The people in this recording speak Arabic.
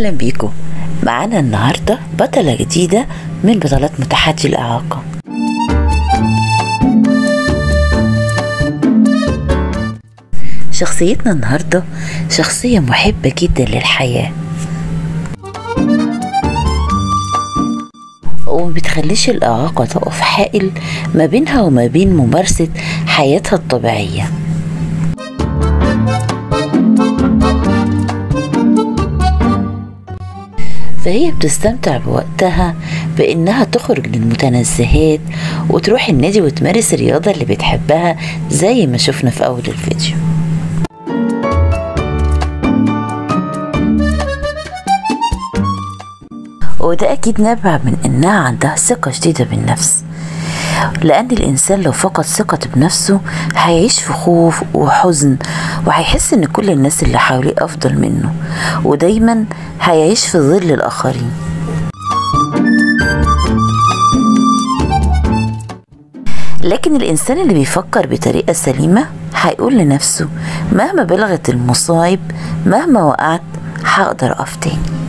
أهلا بيكم. معانا النهاردة بطلة جديدة من بطلات متحدي الإعاقة. شخصيتنا النهاردة شخصية محبة جدا للحياة ومبتخليش الإعاقة تقف حائل ما بينها وما بين ممارسة حياتها الطبيعية. فهي بتستمتع بوقتها بانها تخرج للمتنزهات وتروح النادي وتمارس الرياضة اللي بتحبها زي ما شفنا في اول الفيديو. وده اكيد نابع من انها عندها ثقة شديدة بالنفس، لان الانسان لو فقد ثقته بنفسه هيعيش في خوف وحزن وهيحس ان كل الناس اللي حواليه افضل منه، ودايما هيعيش في ظل الاخرين. لكن الانسان اللي بيفكر بطريقه سليمه هيقول لنفسه مهما بلغت المصايب، مهما وقعت هقدر اقف تاني.